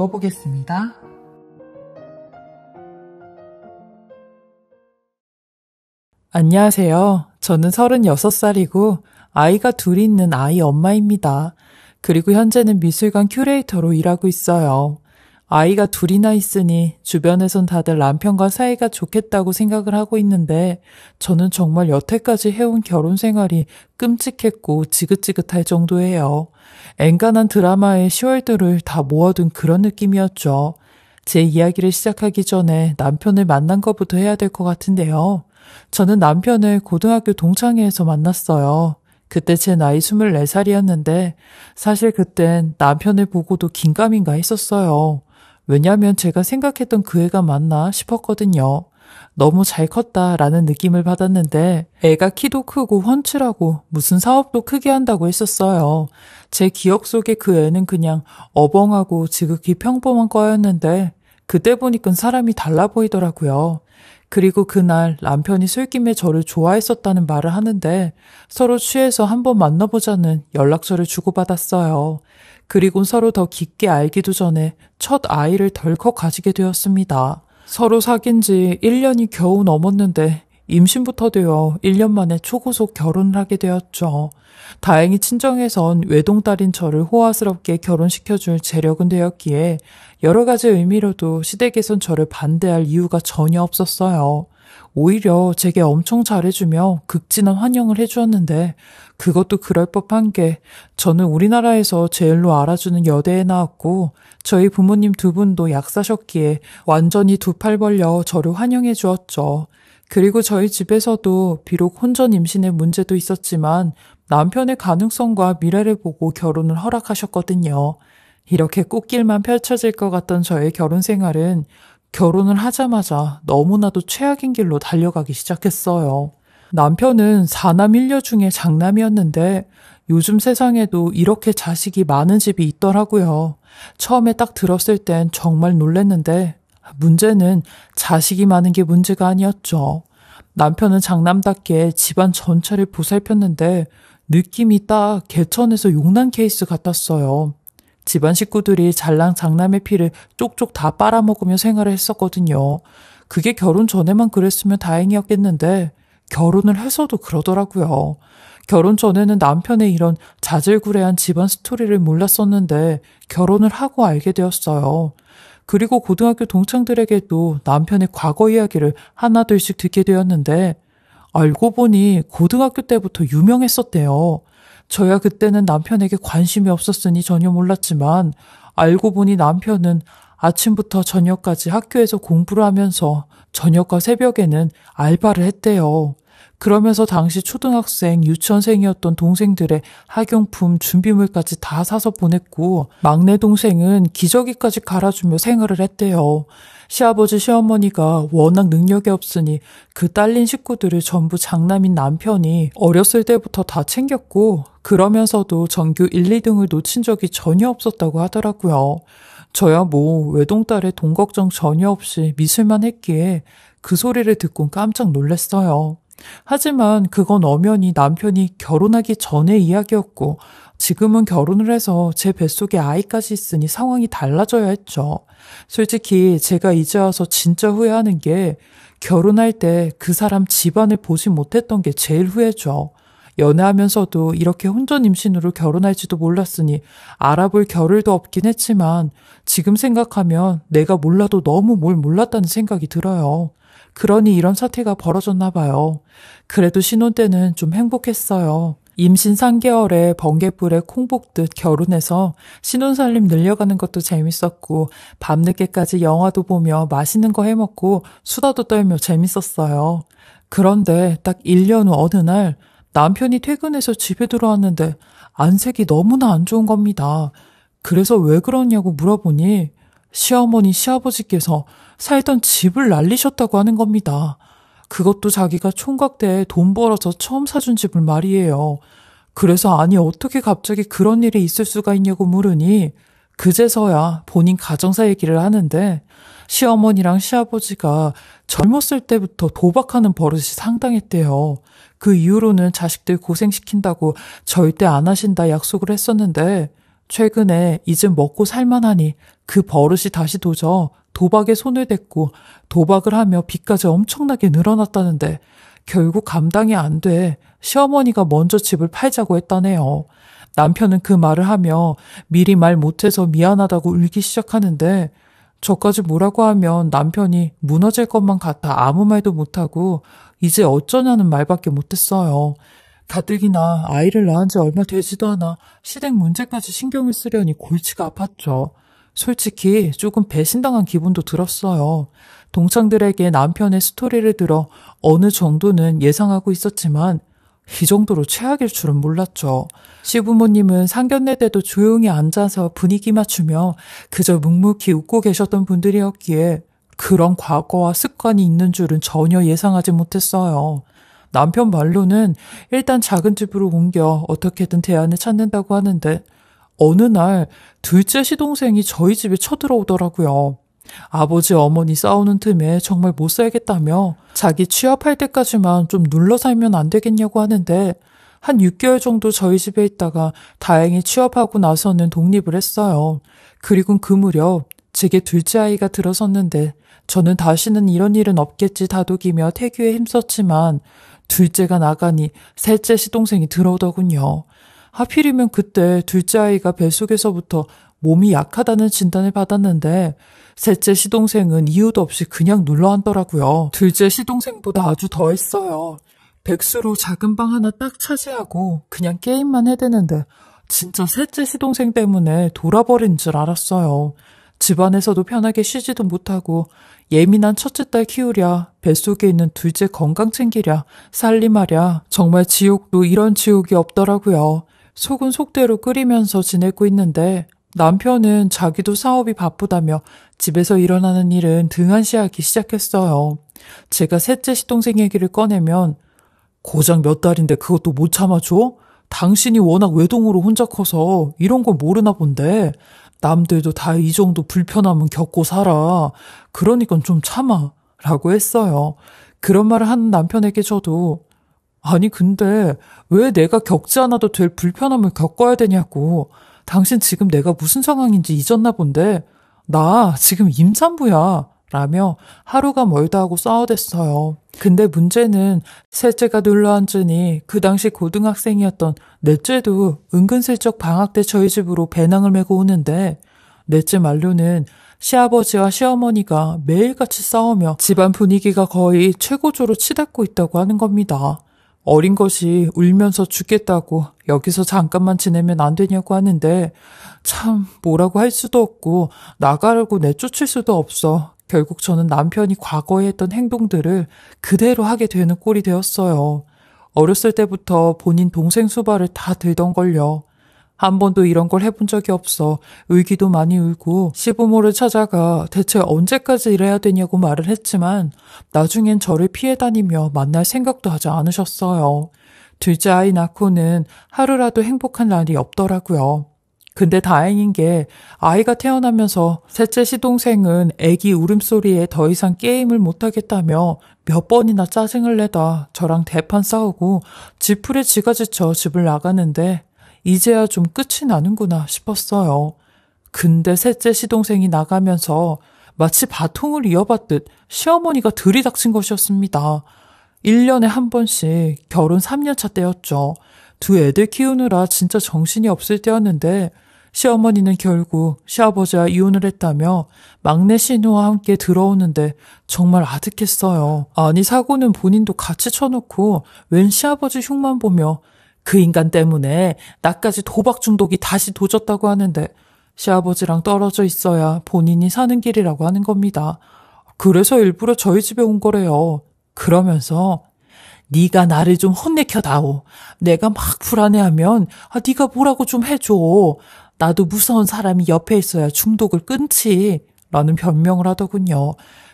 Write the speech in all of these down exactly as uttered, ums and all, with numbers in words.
읽어보겠습니다. 안녕하세요. 저는 서른여섯 살이고 아이가 둘이 있는 아이 엄마입니다. 그리고 현재는 미술관 큐레이터로 일하고 있어요. 아이가 둘이나 있으니 주변에선 다들 남편과 사이가 좋겠다고 생각을 하고 있는데 저는 정말 여태까지 해온 결혼 생활이 끔찍했고 지긋지긋할 정도예요. 엔간한 드라마의 시월들을 다 모아둔 그런 느낌이었죠. 제 이야기를 시작하기 전에 남편을 만난 것부터 해야 될 것 같은데요. 저는 남편을 고등학교 동창회에서 만났어요. 그때 제 나이 스물네 살이었는데 사실 그땐 남편을 보고도 긴가민가 했었어요. 왜냐면 제가 생각했던 그 애가 맞나 싶었거든요. 너무 잘 컸다라는 느낌을 받았는데 애가 키도 크고 훤칠하고 무슨 사업도 크게 한다고 했었어요. 제 기억 속에 그 애는 그냥 어벙하고 지극히 평범한 거였는데 그때 보니까 사람이 달라 보이더라고요. 그리고 그날 남편이 술김에 저를 좋아했었다는 말을 하는데 서로 취해서 한번 만나보자는 연락처를 주고받았어요. 그리고 서로 더 깊게 알기도 전에 첫 아이를 덜컥 가지게 되었습니다. 서로 사귄 지 일 년이 겨우 넘었는데 임신부터 되어 일 년 만에 초고속 결혼을 하게 되었죠. 다행히 친정에선 외동딸인 저를 호화스럽게 결혼시켜줄 재력은 되었기에 여러 가지 의미로도 시댁에선 저를 반대할 이유가 전혀 없었어요. 오히려 제게 엄청 잘해주며 극진한 환영을 해주었는데 그것도 그럴 법한 게 저는 우리나라에서 제일로 알아주는 여대에 나왔고 저희 부모님 두 분도 약사셨기에 완전히 두 팔 벌려 저를 환영해 주었죠. 그리고 저희 집에서도 비록 혼전 임신의 문제도 있었지만 남편의 가능성과 미래를 보고 결혼을 허락하셨거든요. 이렇게 꽃길만 펼쳐질 것 같던 저의 결혼 생활은 결혼을 하자마자 너무나도 최악인 길로 달려가기 시작했어요. 남편은 사남 일녀 중에 장남이었는데 요즘 세상에도 이렇게 자식이 많은 집이 있더라고요. 처음에 딱 들었을 땐 정말 놀랐는데 문제는 자식이 많은 게 문제가 아니었죠. 남편은 장남답게 집안 전체를 보살폈는데 느낌이 딱 개천에서 용난 케이스 같았어요. 집안 식구들이 잘난 장남의 피를 쪽쪽 다 빨아먹으며 생활을 했었거든요. 그게 결혼 전에만 그랬으면 다행이었겠는데 결혼을 해서도 그러더라고요. 결혼 전에는 남편의 이런 자질구레한 집안 스토리를 몰랐었는데 결혼을 하고 알게 되었어요. 그리고 고등학교 동창들에게도 남편의 과거 이야기를 하나둘씩 듣게 되었는데 알고 보니 고등학교 때부터 유명했었대요. 저야 그때는 남편에게 관심이 없었으니 전혀 몰랐지만 알고 보니 남편은 아침부터 저녁까지 학교에서 공부를 하면서 저녁과 새벽에는 알바를 했대요. 그러면서 당시 초등학생, 유치원생이었던 동생들의 학용품, 준비물까지 다 사서 보냈고 막내 동생은 기저귀까지 갈아주며 생활을 했대요. 시아버지, 시어머니가 워낙 능력이 없으니 그 딸린 식구들을 전부 장남인 남편이 어렸을 때부터 다 챙겼고 그러면서도 전교 일, 이등을 놓친 적이 전혀 없었다고 하더라고요. 저야 뭐 외동딸의 돈 걱정 전혀 없이 미술만 했기에 그 소리를 듣곤 깜짝 놀랐어요. 하지만 그건 엄연히 남편이 결혼하기 전의 이야기였고 지금은 결혼을 해서 제 뱃속에 아이까지 있으니 상황이 달라져야 했죠. 솔직히 제가 이제 와서 진짜 후회하는 게 결혼할 때 그 사람 집안을 보지 못했던 게 제일 후회죠. 연애하면서도 이렇게 혼전 임신으로 결혼할지도 몰랐으니 알아볼 겨를도 없긴 했지만 지금 생각하면 내가 몰라도 너무 뭘 몰랐다는 생각이 들어요. 그러니 이런 사태가 벌어졌나 봐요. 그래도 신혼 때는 좀 행복했어요. 임신 삼 개월에 번개불에 콩 볶듯 결혼해서 신혼살림 늘려가는 것도 재밌었고 밤늦게까지 영화도 보며 맛있는 거 해먹고 수다도 떨며 재밌었어요. 그런데 딱 일 년 후 어느 날 남편이 퇴근해서 집에 들어왔는데 안색이 너무나 안 좋은 겁니다. 그래서 왜 그러냐고 물어보니 시어머니, 시아버지께서 살던 집을 날리셨다고 하는 겁니다. 그것도 자기가 총각 때 돈 벌어서 처음 사준 집을 말이에요. 그래서 아니 어떻게 갑자기 그런 일이 있을 수가 있냐고 물으니 그제서야 본인 가정사 얘기를 하는데 시어머니랑 시아버지가 젊었을 때부터 도박하는 버릇이 상당했대요. 그 이후로는 자식들 고생시킨다고 절대 안 하신다 약속을 했었는데 최근에 이제 먹고 살만하니 그 버릇이 다시 도져 도박에 손을 댔고 도박을 하며 빚까지 엄청나게 늘어났다는데 결국 감당이 안 돼 시어머니가 먼저 집을 팔자고 했다네요. 남편은 그 말을 하며 미리 말 못해서 미안하다고 울기 시작하는데 저까지 뭐라고 하면 남편이 무너질 것만 같아 아무 말도 못하고 이제 어쩌냐는 말밖에 못했어요. 가뜩이나 아이를 낳은 지 얼마 되지도 않아 시댁 문제까지 신경을 쓰려니 골치가 아팠죠. 솔직히 조금 배신당한 기분도 들었어요. 동창들에게 남편의 스토리를 들어 어느 정도는 예상하고 있었지만 이 정도로 최악일 줄은 몰랐죠. 시부모님은 상견례 때도 조용히 앉아서 분위기 맞추며 그저 묵묵히 웃고 계셨던 분들이었기에 그런 과거와 습관이 있는 줄은 전혀 예상하지 못했어요. 남편 말로는 일단 작은 집으로 옮겨 어떻게든 대안을 찾는다고 하는데 어느 날 둘째 시동생이 저희 집에 쳐들어오더라고요. 아버지 어머니 싸우는 틈에 정말 못 살겠다며 자기 취업할 때까지만 좀 눌러 살면 안 되겠냐고 하는데 한 육 개월 정도 저희 집에 있다가 다행히 취업하고 나서는 독립을 했어요. 그리고 그 무렵 제게 둘째 아이가 들어섰는데 저는 다시는 이런 일은 없겠지 다독이며 태교에 힘썼지만 둘째가 나가니 셋째 시동생이 들어오더군요. 하필이면 그때 둘째 아이가 뱃속에서부터 몸이 약하다는 진단을 받았는데 셋째 시동생은 이유도 없이 그냥 눌러앉더라고요. 둘째 시동생보다 아주 더했어요. 백수로 작은 방 하나 딱 차지하고 그냥 게임만 해대는데 진짜 셋째 시동생 때문에 돌아버린 줄 알았어요. 집안에서도 편하게 쉬지도 못하고 예민한 첫째 딸 키우랴, 뱃속에 있는 둘째 건강 챙기랴, 살림하랴 정말 지옥도 이런 지옥이 없더라고요. 속은 속대로 끓이면서 지내고 있는데 남편은 자기도 사업이 바쁘다며 집에서 일어나는 일은 등한시하기 시작했어요. 제가 셋째 시동생 얘기를 꺼내면 고작 몇 달인데 그것도 못 참아줘? 당신이 워낙 외동으로 혼자 커서 이런 걸 모르나 본데 남들도 다 이 정도 불편함은 겪고 살아. 그러니까 좀 참아 라고 했어요. 그런 말을 하는 남편에게 저도 아니 근데 왜 내가 겪지 않아도 될 불편함을 겪어야 되냐고 당신 지금 내가 무슨 상황인지 잊었나 본데 나 지금 임산부야 라며 하루가 멀다 하고 싸워댔어요. 근데 문제는 셋째가 눌러앉으니 그 당시 고등학생이었던 넷째도 은근슬쩍 방학 때 저희 집으로 배낭을 메고 오는데 넷째 말로는 시아버지와 시어머니가 매일같이 싸우며 집안 분위기가 거의 최고조로 치닫고 있다고 하는 겁니다. 어린 것이 울면서 죽겠다고 여기서 잠깐만 지내면 안 되냐고 하는데 참 뭐라고 할 수도 없고 나가라고 내쫓을 수도 없어 결국 저는 남편이 과거에 했던 행동들을 그대로 하게 되는 꼴이 되었어요. 어렸을 때부터 본인 동생 수발을 다 들던걸요. 한 번도 이런 걸 해본 적이 없어 울기도 많이 울고 시부모를 찾아가 대체 언제까지 이래야 되냐고 말을 했지만 나중엔 저를 피해 다니며 만날 생각도 하지 않으셨어요. 둘째 아이 낳고는 하루라도 행복한 날이 없더라고요. 근데 다행인 게 아이가 태어나면서 셋째 시동생은 애기 울음소리에 더 이상 게임을 못하겠다며 몇 번이나 짜증을 내다 저랑 대판 싸우고 지푸레 지가 지쳐 집을 나가는데 이제야 좀 끝이 나는구나 싶었어요. 근데 셋째 시동생이 나가면서 마치 바통을 이어받듯 시어머니가 들이닥친 것이었습니다. 일 년에 한 번씩 결혼 삼 년 차 때였죠. 두 애들 키우느라 진짜 정신이 없을 때였는데 시어머니는 결국 시아버지와 이혼을 했다며 막내 시누와 함께 들어오는데 정말 아득했어요. 아니 사고는 본인도 같이 쳐놓고 웬 시아버지 흉만 보며 그 인간 때문에 나까지 도박 중독이 다시 도졌다고 하는데 시아버지랑 떨어져 있어야 본인이 사는 길이라고 하는 겁니다. 그래서 일부러 저희 집에 온 거래요. 그러면서 네가 나를 좀 혼내켜다오. 내가 막 불안해하면 아, 네가 뭐라고 좀 해줘. 나도 무서운 사람이 옆에 있어야 중독을 끊지 라는 변명을 하더군요.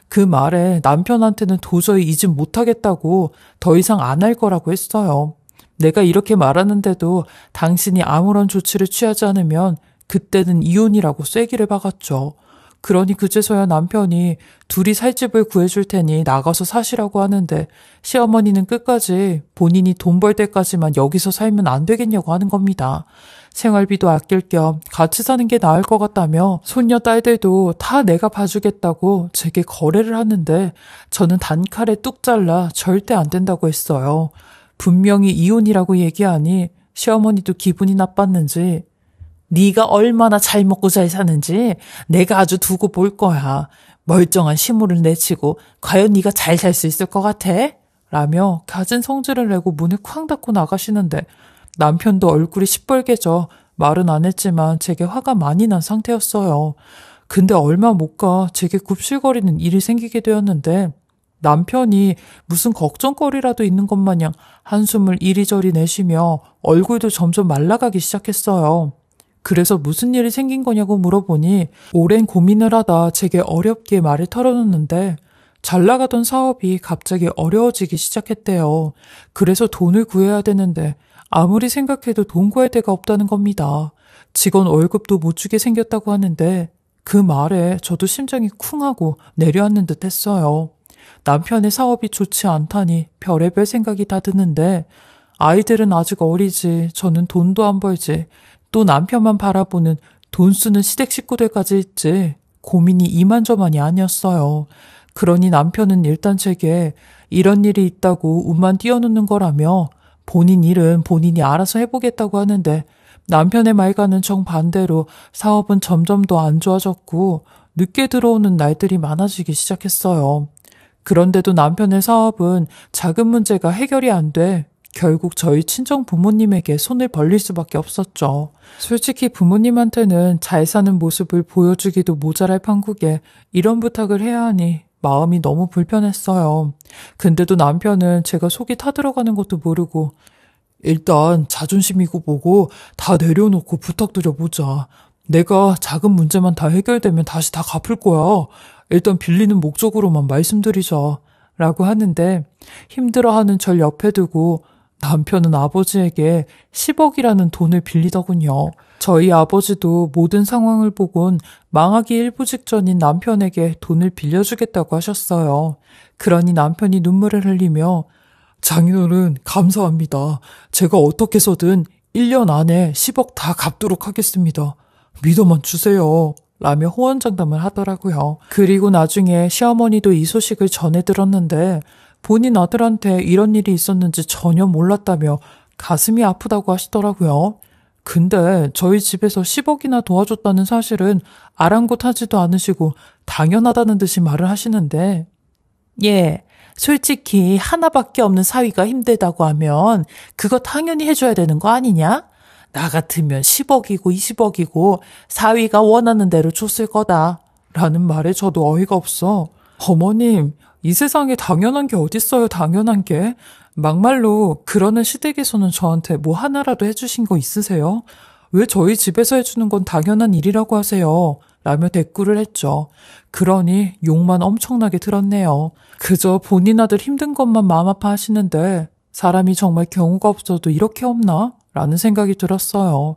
그 말에 남편한테는 도저히 이 집 못하겠다고 더 이상 안 할 거라고 했어요. 내가 이렇게 말하는데도 당신이 아무런 조치를 취하지 않으면 그때는 이혼이라고 쐐기를 박았죠. 그러니 그제서야 남편이 둘이 살 집을 구해줄 테니 나가서 사시라고 하는데 시어머니는 끝까지 본인이 돈 벌 때까지만 여기서 살면 안 되겠냐고 하는 겁니다. 생활비도 아낄 겸 같이 사는 게 나을 것 같다며 손녀 딸들도 다 내가 봐주겠다고 제게 거래를 하는데 저는 단칼에 뚝 잘라 절대 안 된다고 했어요. 분명히 이혼이라고 얘기하니 시어머니도 기분이 나빴는지 네가 얼마나 잘 먹고 잘 사는지 내가 아주 두고 볼 거야. 멀쩡한 시무를 내치고 과연 네가 잘 살 수 있을 것 같아? 라며 가진 성질을 내고 문을 쾅 닫고 나가시는데 남편도 얼굴이 시뻘개져 말은 안 했지만 제게 화가 많이 난 상태였어요. 근데 얼마 못 가 제게 굽실거리는 일이 생기게 되었는데 남편이 무슨 걱정거리라도 있는 것 마냥 한숨을 이리저리 내쉬며 얼굴도 점점 말라가기 시작했어요. 그래서 무슨 일이 생긴 거냐고 물어보니 오랜 고민을 하다 제게 어렵게 말을 털어놓는데 잘 나가던 사업이 갑자기 어려워지기 시작했대요. 그래서 돈을 구해야 되는데 아무리 생각해도 돈 구할 데가 없다는 겁니다. 직원 월급도 못 주게 생겼다고 하는데 그 말에 저도 심장이 쿵 하고 내려앉는 듯 했어요. 남편의 사업이 좋지 않다니 별의별 생각이 다 드는데 아이들은 아직 어리지 저는 돈도 안 벌지 또 남편만 바라보는 돈 쓰는 시댁 식구들까지 있지 고민이 이만저만이 아니었어요. 그러니 남편은 일단 제게 이런 일이 있다고 운만 띄워놓는 거라며 본인 일은 본인이 알아서 해보겠다고 하는데 남편의 말과는 정반대로 사업은 점점 더 안 좋아졌고 늦게 들어오는 날들이 많아지기 시작했어요. 그런데도 남편의 사업은 작은 문제가 해결이 안 돼 결국 저희 친정 부모님에게 손을 벌릴 수밖에 없었죠. 솔직히 부모님한테는 잘 사는 모습을 보여주기도 모자랄 판국에 이런 부탁을 해야 하니 마음이 너무 불편했어요. 근데도 남편은 제가 속이 타들어가는 것도 모르고 일단 자존심이고 뭐고 다 내려놓고 부탁드려보자. 내가 작은 문제만 다 해결되면 다시 다 갚을 거야. 일단 빌리는 목적으로만 말씀드리자. 라고 하는데 힘들어하는 절 옆에 두고 남편은 아버지에게 십억이라는 돈을 빌리더군요. 저희 아버지도 모든 상황을 보곤 망하기 일부 직전인 남편에게 돈을 빌려주겠다고 하셨어요. 그러니 남편이 눈물을 흘리며 장인어른 감사합니다. 제가 어떻게 해서든 일 년 안에 십억 다 갚도록 하겠습니다. 믿어만 주세요. 라며 호언장담을 하더라고요. 그리고 나중에 시어머니도 이 소식을 전해 들었는데 본인 아들한테 이런 일이 있었는지 전혀 몰랐다며 가슴이 아프다고 하시더라고요. 근데 저희 집에서 십억이나 도와줬다는 사실은 아랑곳하지도 않으시고 당연하다는 듯이 말을 하시는데 예, 솔직히 하나밖에 없는 사위가 힘들다고 하면 그거 당연히 해줘야 되는 거 아니냐? 나 같으면 십억이고 이십억이고 사위가 원하는 대로 줬을 거다. 라는 말에 저도 어이가 없어. 어머님, 이 세상에 당연한 게 어딨어요, 당연한 게. 막말로 그러는 시댁에서는 저한테 뭐 하나라도 해주신 거 있으세요? 왜 저희 집에서 해주는 건 당연한 일이라고 하세요? 라며 대꾸를 했죠. 그러니 욕만 엄청나게 들었네요. 그저 본인 아들 힘든 것만 마음 아파 하시는데 사람이 정말 경우가 없어도 이렇게 없나? 라는 생각이 들었어요.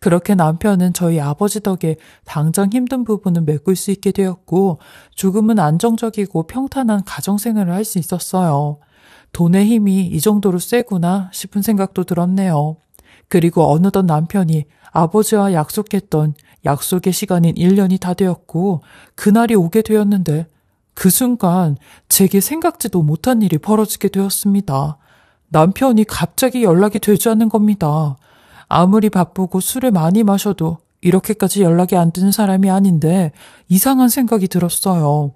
그렇게 남편은 저희 아버지 덕에 당장 힘든 부분은 메꿀 수 있게 되었고 조금은 안정적이고 평탄한 가정생활을 할 수 있었어요. 돈의 힘이 이 정도로 세구나 싶은 생각도 들었네요. 그리고 어느덧 남편이 아버지와 약속했던 약속의 시간인 일 년이 다 되었고 그날이 오게 되었는데 그 순간 제게 생각지도 못한 일이 벌어지게 되었습니다. 남편이 갑자기 연락이 되지 않는 겁니다. 아무리 바쁘고 술을 많이 마셔도 이렇게까지 연락이 안 드는 사람이 아닌데 이상한 생각이 들었어요.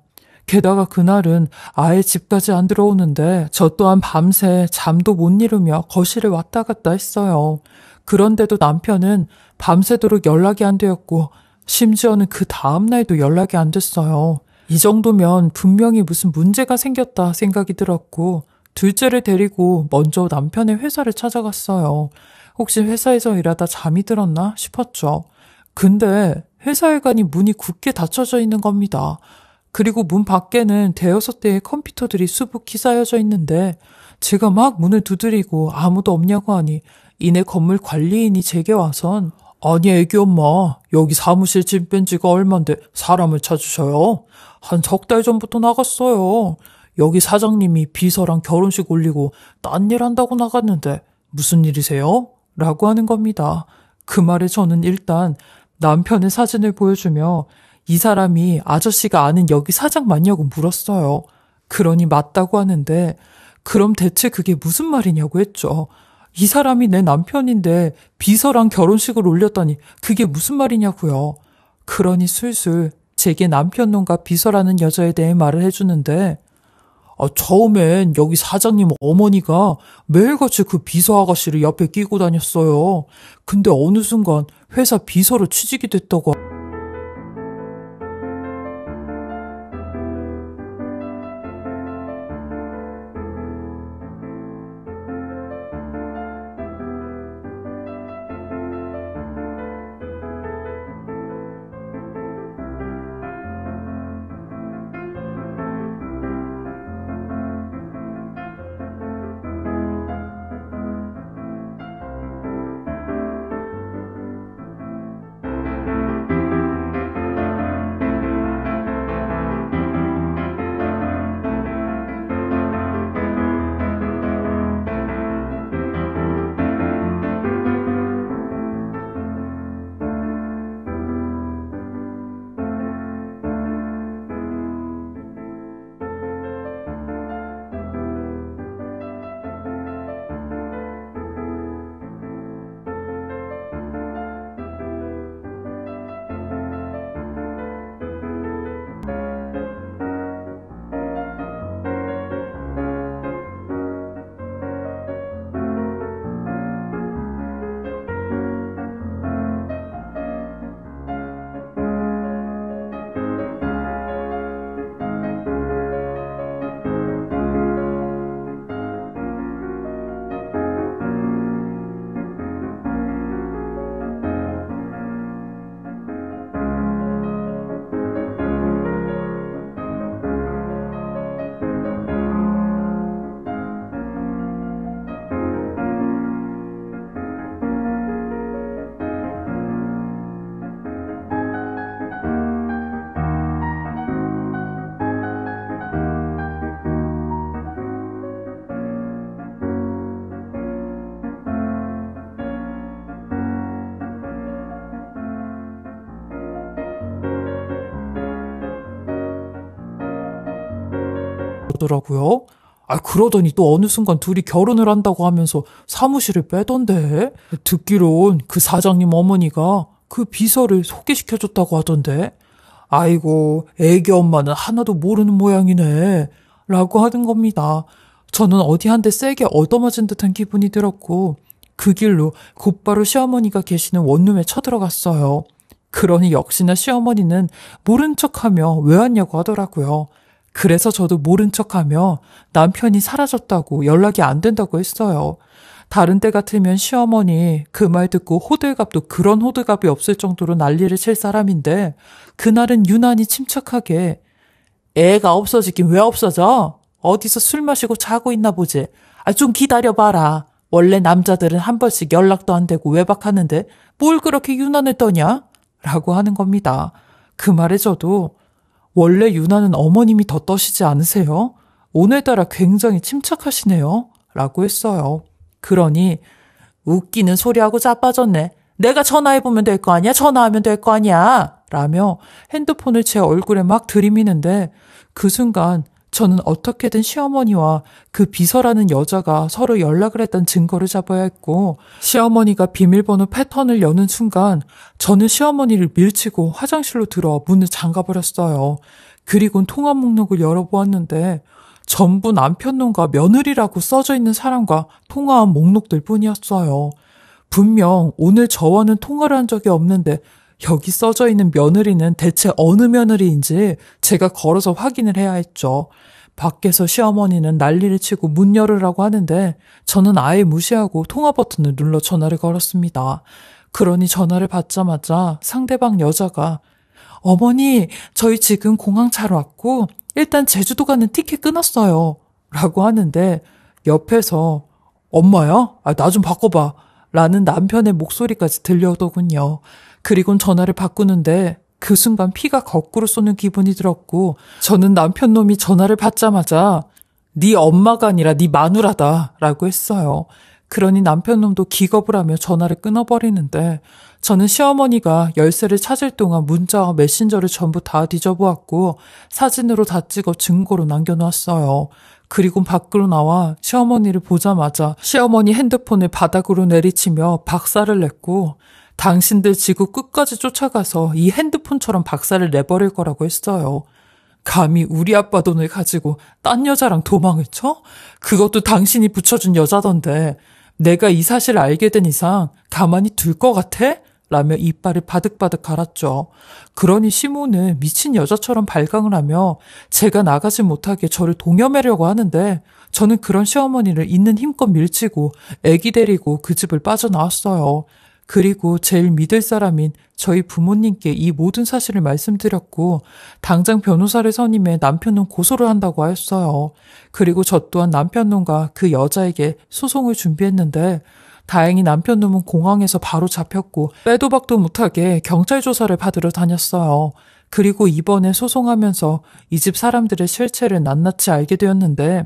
게다가 그날은 아예 집까지 안 들어오는데 저 또한 밤새 잠도 못 이루며 거실을 왔다 갔다 했어요. 그런데도 남편은 밤새도록 연락이 안 되었고 심지어는 그 다음 날도 연락이 안 됐어요. 이 정도면 분명히 무슨 문제가 생겼다 생각이 들었고 둘째를 데리고 먼저 남편의 회사를 찾아갔어요. 혹시 회사에서 일하다 잠이 들었나 싶었죠. 근데 회사회관이 문이 굳게 닫혀져 있는 겁니다. 그리고 문 밖에는 대여섯 대의 컴퓨터들이 수북히 쌓여져 있는데 제가 막 문을 두드리고 아무도 없냐고 하니 이내 건물 관리인이 제게 와선 아니 애기 엄마 여기 사무실 짐 뺀 지가 얼만데 사람을 찾으셔요? 한 석 달 전부터 나갔어요. 여기 사장님이 비서랑 결혼식 올리고 딴 일 한다고 나갔는데 무슨 일이세요? 라고 하는 겁니다. 그 말에 저는 일단 남편의 사진을 보여주며 이 사람이 아저씨가 아는 여기 사장 맞냐고 물었어요. 그러니 맞다고 하는데 그럼 대체 그게 무슨 말이냐고 했죠. 이 사람이 내 남편인데 비서랑 결혼식을 올렸다니 그게 무슨 말이냐고요. 그러니 슬슬 제게 남편놈과 비서라는 여자에 대해 말을 해주는데 아, 처음엔 여기 사장님 어머니가 매일같이 그 비서 아가씨를 옆에 끼고 다녔어요. 근데 어느 순간 회사 비서로 취직이 됐다고. 더라고요. 아 그러더니 또 어느 순간 둘이 결혼을 한다고 하면서 사무실을 빼던데. 듣기론 그 사장님 어머니가 그 비서를 소개시켜줬다고 하던데. 아이고 애기 엄마는 하나도 모르는 모양이네 라고 하는 겁니다. 저는 어디 한데 세게 얻어맞은 듯한 기분이 들었고 그 길로 곧바로 시어머니가 계시는 원룸에 쳐들어갔어요. 그러니 역시나 시어머니는 모른 척하며 왜 왔냐고 하더라고요. 그래서 저도 모른 척하며 남편이 사라졌다고 연락이 안 된다고 했어요. 다른 때 같으면 시어머니 그 말 듣고 호들갑도 그런 호들갑이 없을 정도로 난리를 칠 사람인데 그날은 유난히 침착하게 애가 없어지긴 왜 없어져? 어디서 술 마시고 자고 있나 보지. 아, 좀 기다려봐라. 원래 남자들은 한 번씩 연락도 안 되고 외박하는데 뭘 그렇게 유난을 떠냐? 라고 하는 겁니다. 그 말에 저도 원래 유나는 어머님이 더 떠시지 않으세요? 오늘따라 굉장히 침착하시네요. 라고 했어요. 그러니 웃기는 소리하고 자빠졌네. 내가 전화해보면 될 거 아니야? 전화하면 될 거 아니야? 라며 핸드폰을 제 얼굴에 막 들이미는데 그 순간 저는 어떻게든 시어머니와 그 비서라는 여자가 서로 연락을 했던 증거를 잡아야 했고 시어머니가 비밀번호 패턴을 여는 순간 저는 시어머니를 밀치고 화장실로 들어와 문을 잠가버렸어요. 그리고는 통화 목록을 열어보았는데 전부 남편놈과 며느리라고 써져 있는 사람과 통화한 목록들 뿐이었어요. 분명 오늘 저와는 통화를 한 적이 없는데 여기 써져 있는 며느리는 대체 어느 며느리인지 제가 걸어서 확인을 해야 했죠. 밖에서 시어머니는 난리를 치고 문 열으라고 하는데 저는 아예 무시하고 통화 버튼을 눌러 전화를 걸었습니다. 그러니 전화를 받자마자 상대방 여자가 어머니, 저희 지금 공항 차로 왔고 일단 제주도 가는 티켓 끊었어요. 라고 하는데 옆에서 엄마야? 아, 나 좀 바꿔봐. 라는 남편의 목소리까지 들려오더군요. 그리곤 전화를 바꾸는데 그 순간 피가 거꾸로 쏘는 기분이 들었고 저는 남편놈이 전화를 받자마자 네 엄마가 아니라 네 마누라다 라고 했어요. 그러니 남편놈도 기겁을 하며 전화를 끊어버리는데 저는 시어머니가 열쇠를 찾을 동안 문자와 메신저를 전부 다 뒤져보았고 사진으로 다 찍어 증거로 남겨놓았어요. 그리고 밖으로 나와 시어머니를 보자마자 시어머니 핸드폰을 바닥으로 내리치며 박살을 냈고 당신들 지구 끝까지 쫓아가서 이 핸드폰처럼 박살을 내버릴 거라고 했어요. 감히 우리 아빠 돈을 가지고 딴 여자랑 도망을 쳐? 그것도 당신이 붙여준 여자던데 내가 이 사실을 알게 된 이상 가만히 둘 것 같아? 라며 이빨을 바득바득 갈았죠. 그러니 시모는 미친 여자처럼 발광을 하며 제가 나가지 못하게 저를 동여매려고 하는데 저는 그런 시어머니를 있는 힘껏 밀치고 애기 데리고 그 집을 빠져나왔어요. 그리고 제일 믿을 사람인 저희 부모님께 이 모든 사실을 말씀드렸고 당장 변호사를 선임해 남편놈 고소를 한다고 했어요. 그리고 저 또한 남편놈과 그 여자에게 소송을 준비했는데 다행히 남편놈은 공항에서 바로 잡혔고 빼도 박도 못하게 경찰 조사를 받으러 다녔어요. 그리고 이번에 소송하면서 이 집 사람들의 실체를 낱낱이 알게 되었는데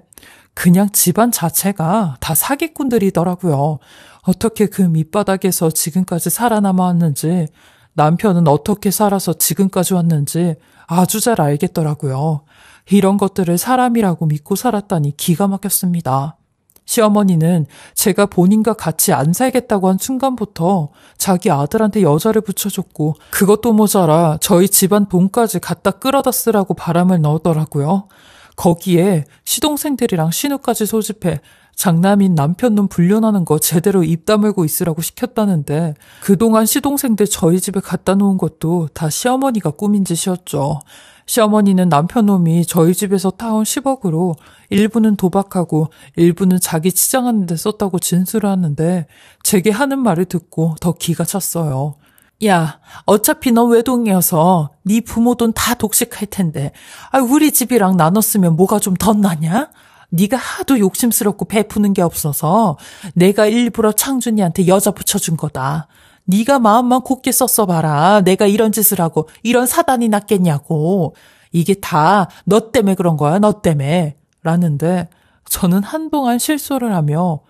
그냥 집안 자체가 다 사기꾼들이더라고요. 어떻게 그 밑바닥에서 지금까지 살아남아왔는지 남편은 어떻게 살아서 지금까지 왔는지 아주 잘 알겠더라고요. 이런 것들을 사람이라고 믿고 살았다니 기가 막혔습니다. 시어머니는 제가 본인과 같이 안 살겠다고 한 순간부터 자기 아들한테 여자를 붙여줬고 그것도 모자라 저희 집안 돈까지 갖다 끌어다 쓰라고 바람을 넣었더라고요. 거기에 시동생들이랑 신우까지 소집해 장남인 남편놈 불륜하는 거 제대로 입 다물고 있으라고 시켰다는데 그동안 시동생들 저희 집에 갖다 놓은 것도 다 시어머니가 꾸민 짓이었죠. 시어머니는 남편놈이 저희 집에서 타온 십억으로 일부는 도박하고 일부는 자기 치장하는 데 썼다고 진술을 하는데 제게 하는 말을 듣고 더 기가 찼어요. 야, 어차피 넌 외동이어서 네 부모 돈 다 독식할 텐데 아, 우리 집이랑 나눴으면 뭐가 좀 덧나냐? 네가 하도 욕심스럽고 베푸는 게 없어서 내가 일부러 창준이한테 여자 붙여준 거다. 네가 마음만 곱게 썼어봐라. 내가 이런 짓을 하고 이런 사단이 났겠냐고. 이게 다 너 때문에 그런 거야, 너 때문에. 라는데 저는 한동안 실소를 하며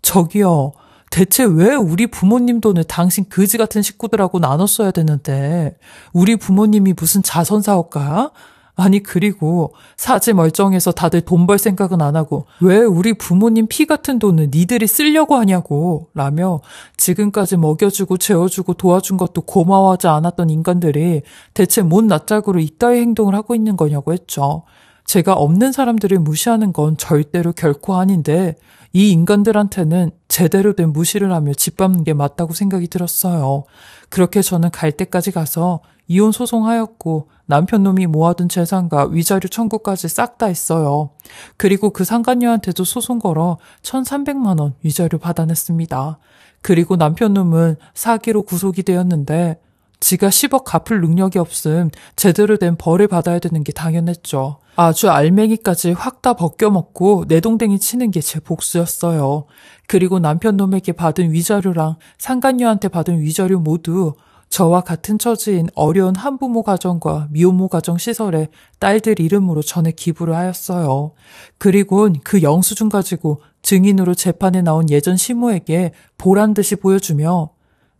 저기요. 대체 왜 우리 부모님 돈을 당신 그지 같은 식구들하고 나눴어야 되는데 우리 부모님이 무슨 자선사업가야? 아니 그리고 사지 멀쩡해서 다들 돈 벌 생각은 안 하고 왜 우리 부모님 피 같은 돈을 니들이 쓰려고 하냐고 라며 지금까지 먹여주고 재워주고 도와준 것도 고마워하지 않았던 인간들이 대체 뭔 낯짝으로 이따위 행동을 하고 있는 거냐고 했죠. 제가 없는 사람들을 무시하는 건 절대로 결코 아닌데 이 인간들한테는 제대로 된 무시를 하며 짓밟는 게 맞다고 생각이 들었어요. 그렇게 저는 갈 때까지 가서 이혼 소송하였고 남편놈이 모아둔 재산과 위자료 청구까지 싹 다 했어요. 그리고 그 상간녀한테도 소송 걸어 천삼백만 원 위자료 받아냈습니다. 그리고 남편놈은 사기로 구속이 되었는데 지가 십억 갚을 능력이 없음 제대로 된 벌을 받아야 되는 게 당연했죠. 아주 알맹이까지 확 다 벗겨먹고 내동댕이 치는 게 제 복수였어요. 그리고 남편놈에게 받은 위자료랑 상간녀한테 받은 위자료 모두 저와 같은 처지인 어려운 한부모 가정과 미혼모 가정 시설에 딸들 이름으로 전액 기부를 하였어요. 그리곤 그 영수증 가지고 증인으로 재판에 나온 예전 시모에게 보란 듯이 보여주며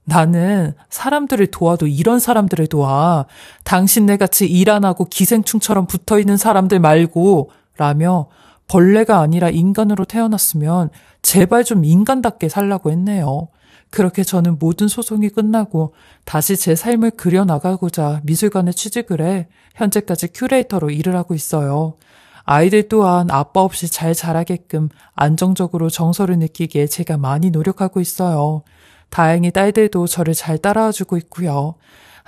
나는 사람들을 도와도 이런 사람들을 도와. 당신네같이 일 안 하고 기생충처럼 붙어있는 사람들 말고 라며 벌레가 아니라 인간으로 태어났으면 제발 좀 인간답게 살라고 했네요. 그렇게 저는 모든 소송이 끝나고 다시 제 삶을 그려나가고자 미술관에 취직을 해 현재까지 큐레이터로 일을 하고 있어요. 아이들 또한 아빠 없이 잘 자라게끔 안정적으로 정서를 느끼게 제가 많이 노력하고 있어요. 다행히 딸들도 저를 잘 따라와주고 있고요.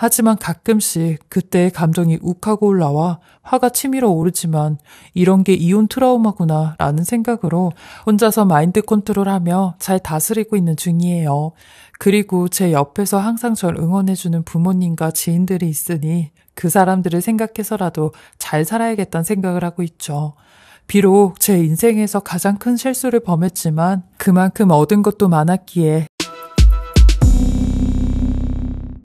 하지만 가끔씩 그때의 감정이 욱하고 올라와 화가 치밀어 오르지만 이런 게 이혼 트라우마구나 라는 생각으로 혼자서 마인드 컨트롤하며 잘 다스리고 있는 중이에요. 그리고 제 옆에서 항상 절 응원해주는 부모님과 지인들이 있으니 그 사람들을 생각해서라도 잘 살아야겠다는 생각을 하고 있죠. 비록 제 인생에서 가장 큰 실수를 범했지만 그만큼 얻은 것도 많았기에